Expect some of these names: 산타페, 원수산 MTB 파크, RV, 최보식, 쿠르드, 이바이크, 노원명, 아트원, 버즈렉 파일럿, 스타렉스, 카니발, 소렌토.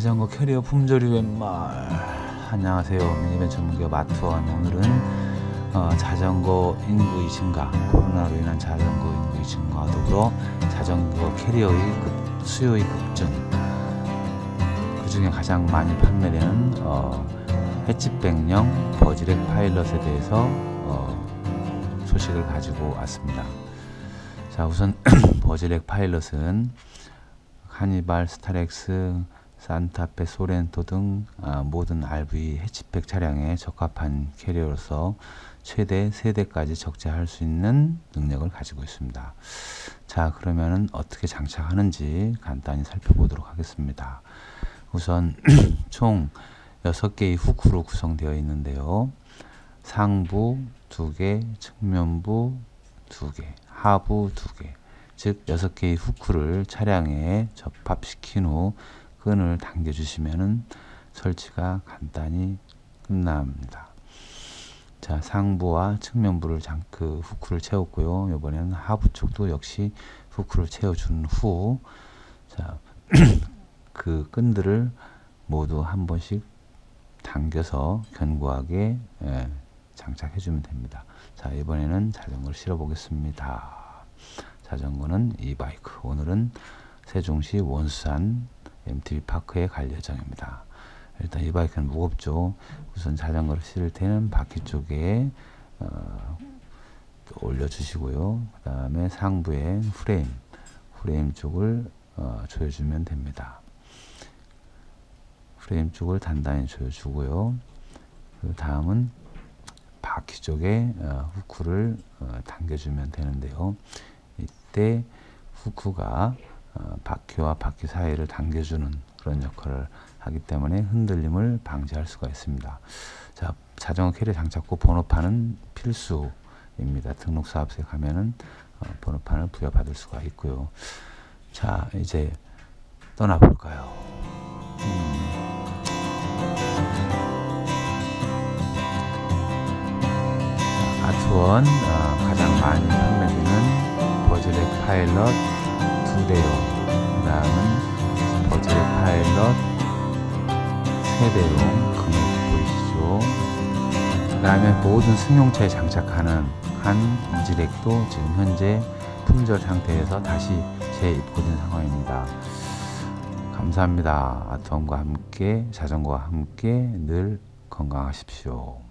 자전거 캐리어 품절이 웬 말. 안녕하세요, 미니밴 전문기업 아트원. 오늘은 자전거 인구의 증가, 코로나로 인한 자전거 인구의 증가와 더불어 자전거 캐리어의 수요의 급증, 그 중에 가장 많이 판매되는 해치백령 버즈렉 파일럿에 대해서 소식을 가지고 왔습니다. 자, 우선 버즈렉 파일럿은 카니발, 스타렉스, 산타페, 소렌토 등 모든 RV 해치백 차량에 적합한 캐리어로서 최대 3대까지 적재할 수 있는 능력을 가지고 있습니다. 자, 그러면은 어떻게 장착하는지 간단히 살펴보도록 하겠습니다. 우선 총 6개의 후크로 구성되어 있는데요. 상부 2개, 측면부 2개, 하부 2개, 즉 6개의 후크를 차량에 접합시킨 후 끈을 당겨주시면 설치가 간단히 끝납니다. 자, 상부와 측면부를 후크를 채웠고요. 이번에는 하부 쪽도 역시 후크를 채워준 후, 자, 그 끈들을 모두 한 번씩 당겨서 견고하게 장착해주면 됩니다. 자, 이번에는 자전거를 실어보겠습니다. 자전거는 이바이크. 오늘은 세종시 원수산 MTB 파크에 갈 예정입니다. 일단 이 바이크는 무겁죠. 우선 자전거를 실을 때는 바퀴 쪽에 올려주시고요. 그 다음에 상부에 프레임 쪽을 조여주면 됩니다. 프레임 쪽을 단단히 조여주고요. 그 다음은 바퀴 쪽에 후크를 당겨주면 되는데요. 이때 후크가 바퀴와 바퀴 사이를 당겨주는 그런 역할을 하기 때문에 흔들림을 방지할 수가 있습니다. 자, 자전거 캐리어 장착 후 번호판은 필수입니다. 등록사업소에 가면은 번호판을 부여받을 수가 있고요. 자, 이제 떠나볼까요? 아트원 가장 많이 판매되는 버즈렉 파일럿 2대요. 그 다음은 버즈렉 파일럿 3대요. 금액 보이시죠? 그 다음에 모든 승용차에 장착하는 한 버즈렉도 지금 현재 품절 상태에서 다시 재입고된 상황입니다. 감사합니다. 아트원과 함께, 자전거와 함께 늘 건강하십시오.